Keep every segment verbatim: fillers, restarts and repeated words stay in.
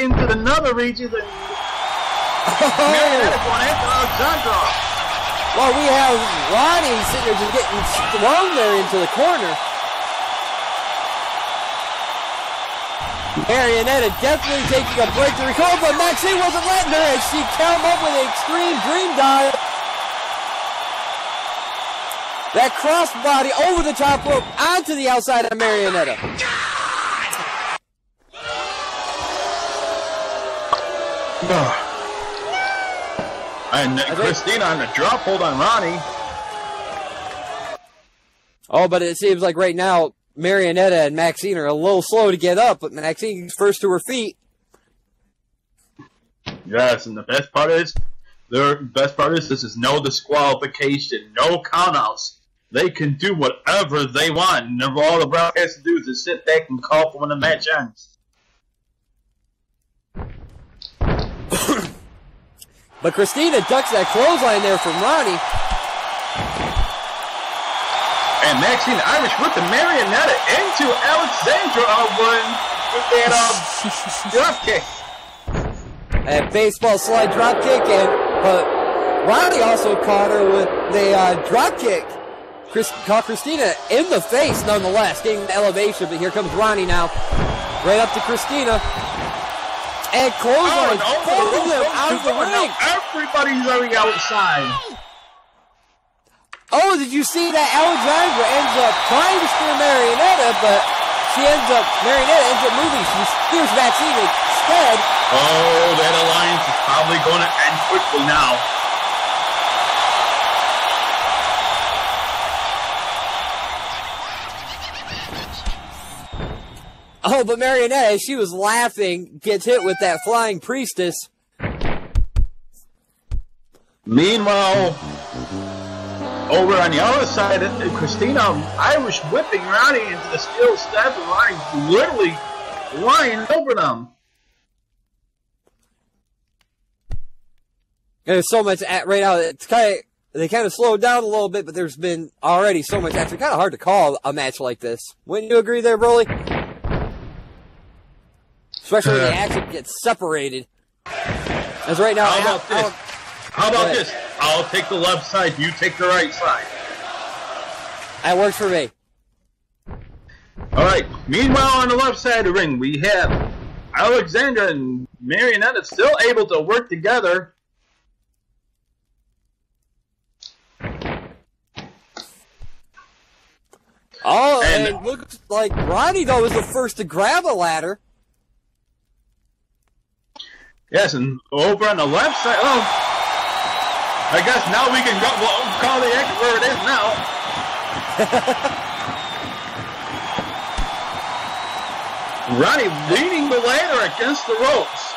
right into the another reaches. And oh. That is one after a jump drop. Well, we have Ronnie sitting there just getting thrown there into the corner. Marionetta definitely taking a break to recover, but Maxine wasn't letting her as she came up with an extreme dream dive. That crossbody over the top rope onto the outside of Marionetta. Oh. And uh, Christina on the drop hold on Ronnie. Oh, but it seems like right now Marionetta and Maxine are a little slow to get up, but Maxine's first to her feet. Yes, and the best part is, the best part is this is no disqualification, no countouts. They can do whatever they want, and all the Brown has to do is to sit back and call for when the match ends. But Christina ducks that clothesline there from Ronnie. And Maxine Irish with the Marionetta into Alexandra Owen with that um, drop kick. A baseball slide drop kick, and but Ronnie also caught her with the uh, drop kick. Chris, caught Christina in the face, nonetheless, getting the elevation. But here comes Ronnie now, right up to Christina, and clothesline oh, both of them out of the ring. Everybody's on the outside. Oh, did you see that? Alexandra ends up trying to steer Marionetta, but she ends up, Marionetta ends up moving. She steers Maxine instead. Oh, that alliance is probably going to end quickly now. Oh, but Marionetta, she was laughing, gets hit with that flying priestess. Meanwhile, over on the other side, Christina Irish whipping Ronnie into the steel step, and Ronnie literally lying over them. There's so much at right now. It's kind of, they kind of slowed down a little bit, but there's been already so much action. Kind of hard to call a match like this. Wouldn't you agree there, Broly? Especially when the action gets separated. As right now, how about Al this? How about this? I'll take the left side, you take the right side. That works for me. Alright, meanwhile on the left side of the ring, we have Alexandra and Marionetta still able to work together. Oh, and, and it looks like Ronnie, though, was the first to grab a ladder. Yes, and over on the left side... Oh. I guess now we can go, well, call the exit where it is now. Ronnie leaning the ladder against the ropes.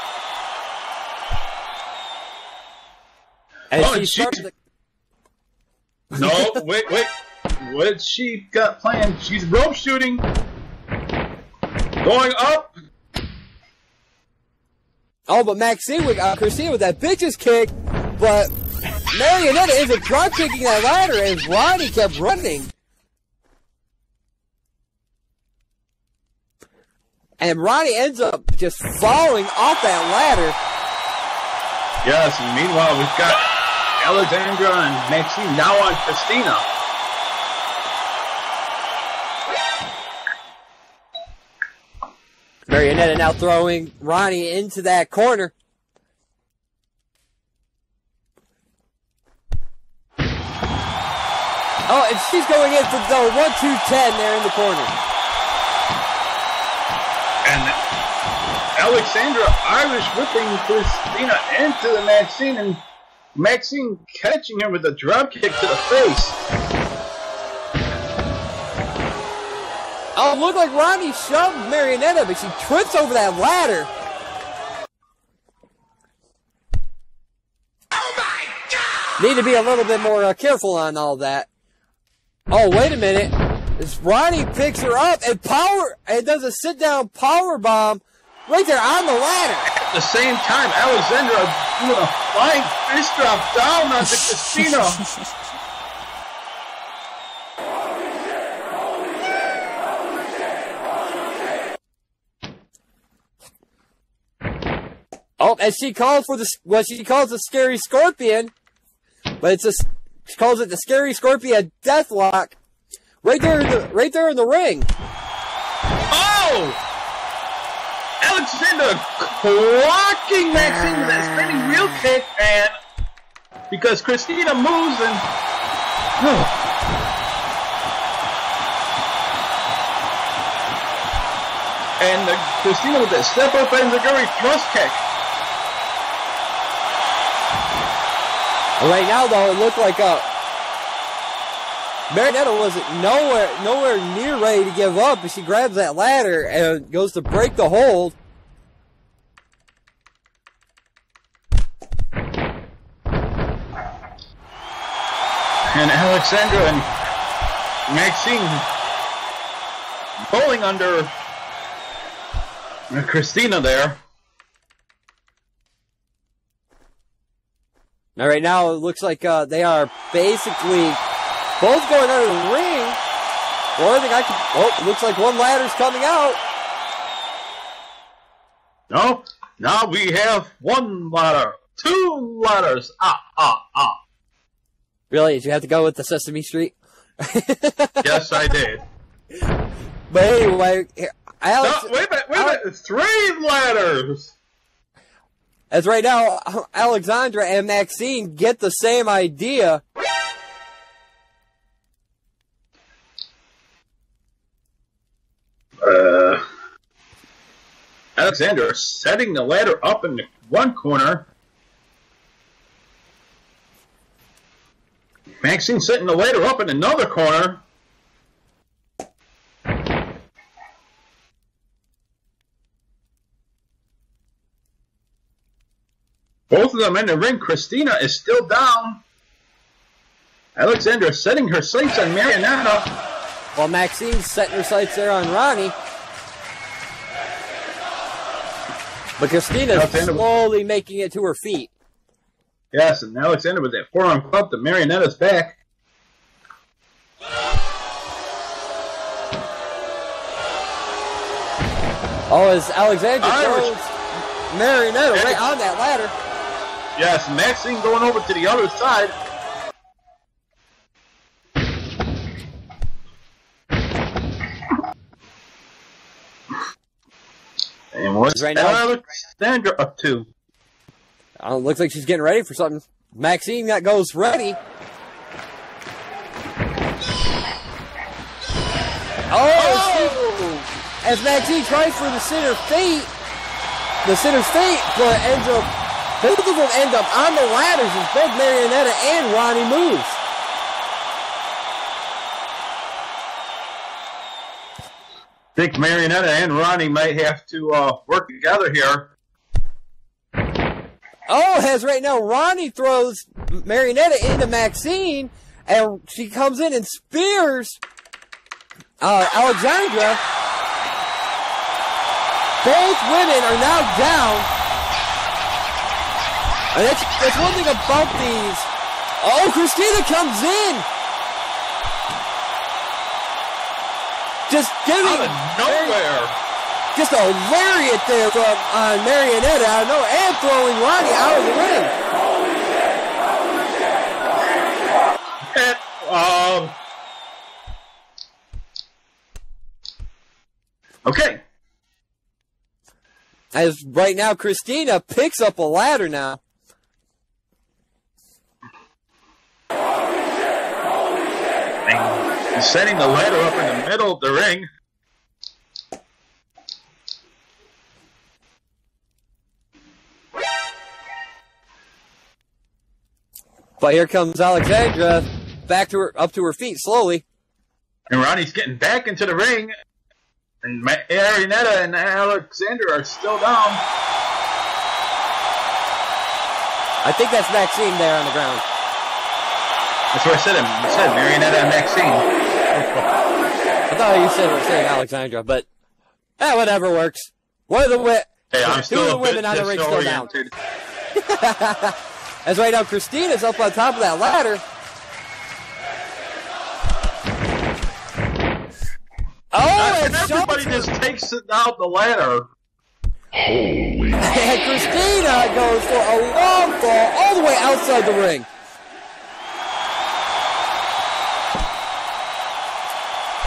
And oh, she started the... No, wait, wait. What she got planned? She's rope shooting. Going up. Oh, but Maxine with uh, Christina with that bitch's kick, but... Marionetta isn't drop kicking that ladder as Ronnie kept running. And Ronnie ends up just falling off that ladder. Yes, and meanwhile we've got Alexandra and Maxine now on Christina. Marionetta now throwing Ronnie into that corner. Oh, and she's going in for the one two ten there in the corner. And Alexandra Irish whipping Christina into the Maxine, and Maxine catching her with a drop kick to the face. Oh, it looked like Ronnie shoved Marionetta, but she trips over that ladder. Oh my God! Need to be a little bit more uh, careful on all that. Oh, wait a minute. It's Ronnie picks her up and power and does a sit-down power bomb right there on the ladder. At the same time, Alexandra doing a flying fist drop down on the casino. Well, as she calls for the, what she calls the scary scorpion, but it's a, she calls it the scary scorpion deathlock, right there, in the, right there in the ring. Oh! Alexander clocking Max into that spinning wheel kick, and because Christina moves and oh. and the, Christina with that step up and the Zaguri thrust kick. Right now, though, it looked like a Marinetta wasn't nowhere, nowhere near ready to give up, but she grabs that ladder and goes to break the hold. And Alexandra and Maxine bowling under Christina there. Now right now it looks like uh, they are basically both going under the ring. Or I think I can. Oh, it looks like one ladder's coming out. No, now we have one ladder, two ladders. Ah, ah, ah. Really? Did you have to go with the Sesame Street? Yes, I did. But anyway, Alex. No, wait a minute, wait a minute. Three ladders. As right now, Alexandra and Maxine get the same idea. Uh, Alexander setting the ladder up in one corner. Maxine setting the ladder up in another corner. Both of them in the ring. Christina is still down. Alexander setting her sights on Marionetta. While Maxine's setting her sights there on Ronnie. But Christina's slowly making it to her feet. Yes, and Alexander with that forearm club to Marionetta's back. Oh, as Alexander throws Marionetta right on that ladder. Yes, Maxine going over to the other side. And what's right now, Alexandra up to? Uh, looks like she's getting ready for something. Maxine got goes ready. Oh! She, as Maxine tries for the center feet, the center feet, but ends up, both of them end up on the ladders as both Marionetta and Ronnie moves. I think Marionetta and Ronnie might have to uh, work together here. Oh, as right now, Ronnie throws Marionetta into Maxine, and she comes in and spears uh, Alexandra. Both women are now down. And that's, that's one thing about these. Oh, Christina comes in. Just giving out of nowhere. Just a lariat there from uh, Marionetta out of nowhere and throwing Ronnie out of the ring. And, um, okay. As right now, Christina picks up a ladder now. Setting the ladder up in the middle of the ring. But here comes Alexandra back to her, up to her feet slowly. And Ronnie's getting back into the ring. And Marionetta and Alexandra are still down. I think that's Maxine there on the ground. That's what I said. I said Marionetta and Maxine. I thought you said were saying Alexandra, but eh, whatever works. One of the wi hey, I'm two still of the women on the ring still down. As right now, Christina's up on top of that ladder. Oh, and everybody just takes it down the ladder. Holy and Christina goes for a long fall all the way outside the ring.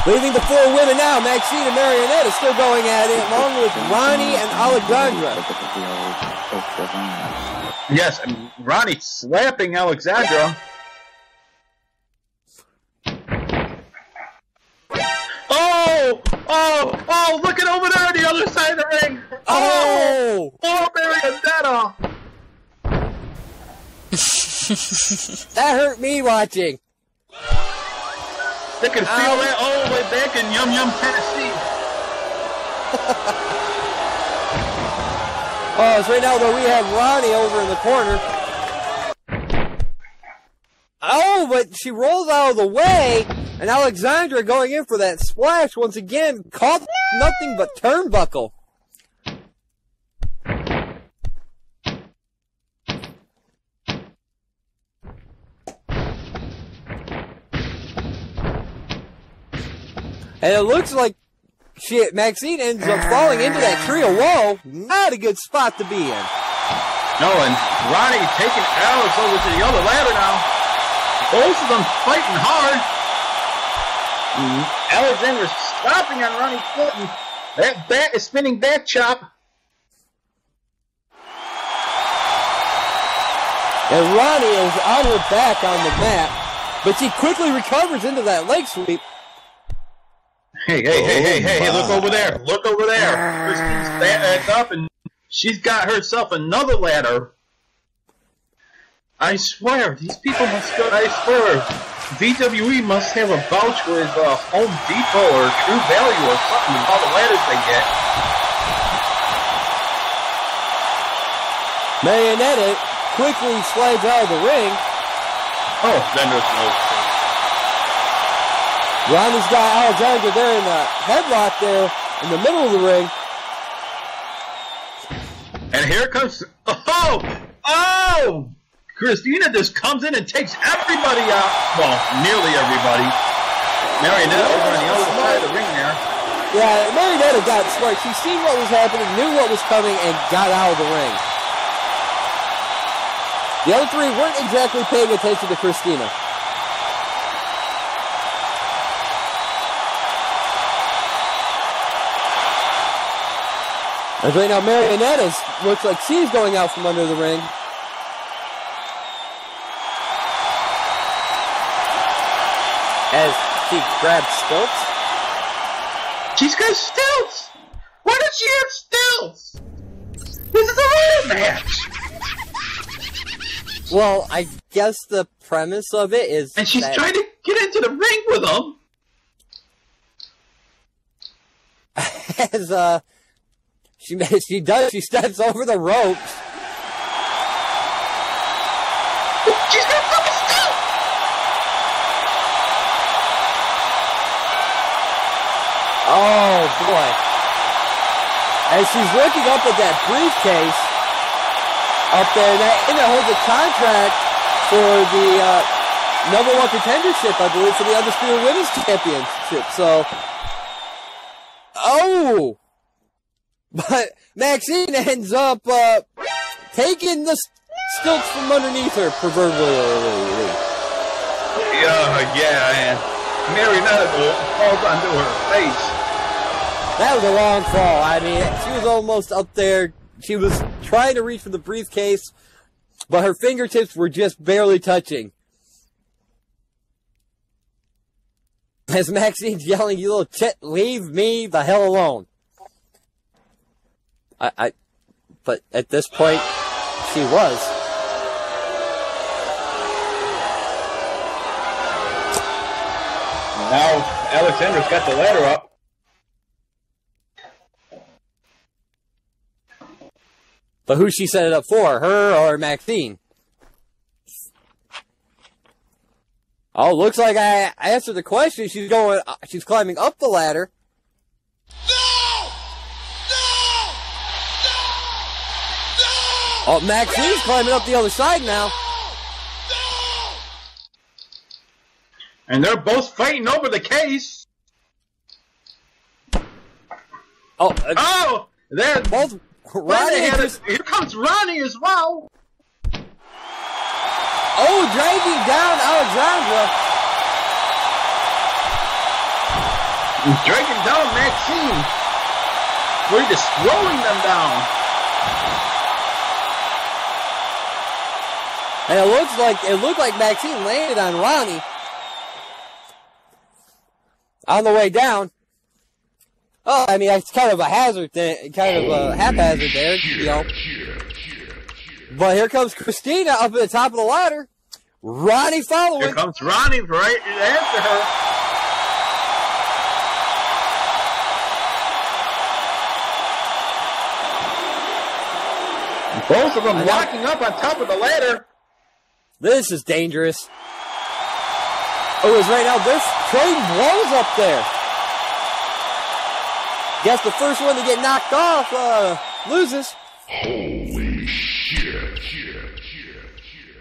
Leaving the four women now. Maxine and Marionette are still going at it, along with Ronnie and Alexandra. Yes, and Ronnie slapping Alexandra. Oh! Oh! Oh! Look at over there on the other side of the ring! Oh! Oh, Marionette! That hurt me watching. They can feel that all the way back in Yum Yum, Tennessee. Oh, so right now, though, we have Ronnie over in the corner. Oh, but she rolls out of the way, and Alexandra going in for that splash once again. Caught no! nothing but turnbuckle. And it looks like she, Maxine ends up falling into that trio wall. Not a good spot to be in. No, and Ronnie taking Alex over to the other ladder now. Both of them fighting hard. Mm-hmm. Alexander stopping on Ronnie's foot, and that bat is spinning back chop. And Ronnie is on her back on the mat, but she quickly recovers into that leg sweep. Hey, hey, oh hey, hey, hey, hey, look over there. Look over there. Christine's back up, and she's got herself another ladder. I swear, these people must go, I swear, V W E must have a vouch with uh, Home Depot or True Value or something with all the ladders they get. Marionette quickly slides out of the ring. Oh, then there's no... Ronnie's got Alexandra there in the headlock there in the middle of the ring. And here comes... Oh! Oh! Christina just comes in and takes everybody out. Well, nearly everybody. Marionette over on the other side of the ring there. Yeah, Marionette got smart. She seen what was happening, knew what was coming, and got out of the ring. The other three weren't exactly paying attention to Christina. And right now, Marionette is, looks like she's going out from under the ring. As she grabs stilts. She's got stilts! Why does she have stilts? This is a real match! Well, I guess the premise of it is and she's that trying to get into the ring with them! As, uh... She, she does, she steps over the ropes. She's got fucking stilts! Oh, boy. And she's looking up at that briefcase up there, and that, and that holds a contract for the uh, number one contendership, I believe, for the Undisputed Women's Championship, so... Oh! But Maxine ends up uh, taking the stilts from underneath her, proverbially. Uh, yeah, and Marionette falls onto her face. That was a long fall. I mean, she was almost up there. She was trying to reach for the briefcase, but her fingertips were just barely touching. As Maxine's yelling, "You little chit, leave me the hell alone." I, I, but at this point, she was. Now, Alexandra's got the ladder up. But who she set it up for, her or Maxine? Oh, looks like I answered the question. She's going, she's climbing up the ladder. Oh, Maxine's climbing up the other side now. And they're both fighting over the case. Oh, uh, oh, they're both Ronnie just... Here comes Ronnie as well. Oh, dragging down Alexandra. Dragging down Maxine. We're just throwing them down. And it looks like it looked like Maxine landed on Ronnie. On the way down. Oh, I mean, it's kind of a hazard, thing, kind of a haphazard there, you know. But here comes Christina up at the top of the ladder. Ronnie following. Here comes Ronnie right after her. Both of them locking up on top of the ladder. This is dangerous. Oh, it's right now. They're trading blows up there. Guess the first one to get knocked off uh, loses. Holy shit, shit, shit, shit.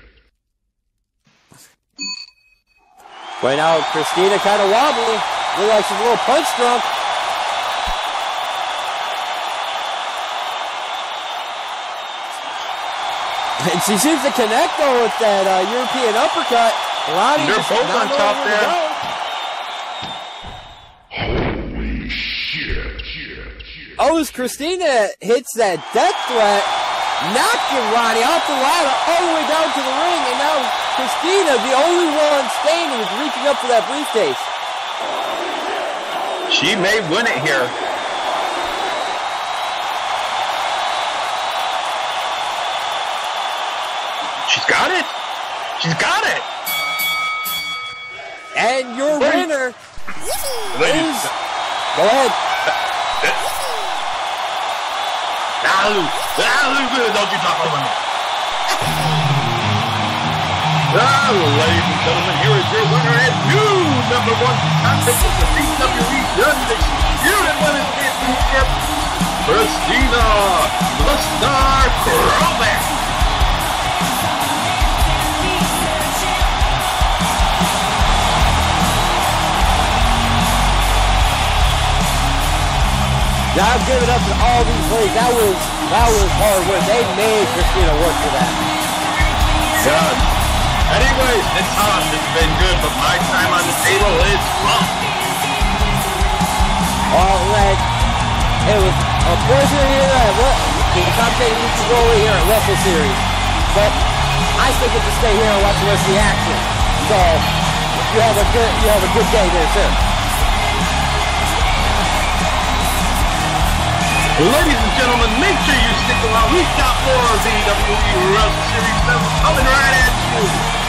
Right now, Christina kind of wobbly. Looks like she's a little punch drunk. And she seems to connect, though, with that uh, European uppercut. Ronnie they're both on top there. Oh, as Christina hits that death threat, knocking Ronnie off the ladder all the way down to the ring, and now Christina, the only one standing, is reaching up for that briefcase. She may win it here. She's got it. She's got it. And your winner is... Go ahead. Don't you talk over me. Ah, ladies and gentlemen, here is your winner and new number one contest of the V W E Wrestling United Women's Championship, Christina Lestar Kromax. Now I've given up to all these ladies. That was that was hard work. They made Christina work for that. Good. Anyways, this time has been good, but my time on the table is up. All right. It was a pleasure here at Top Taking Weeks ago here at Wrestle Series. But I still get to stay here and watch the rest of the action. So you have a good you have a good day there, sir. Ladies and gentlemen, make sure you stick around. We've got more of the V W E Wrestling Series coming right at you.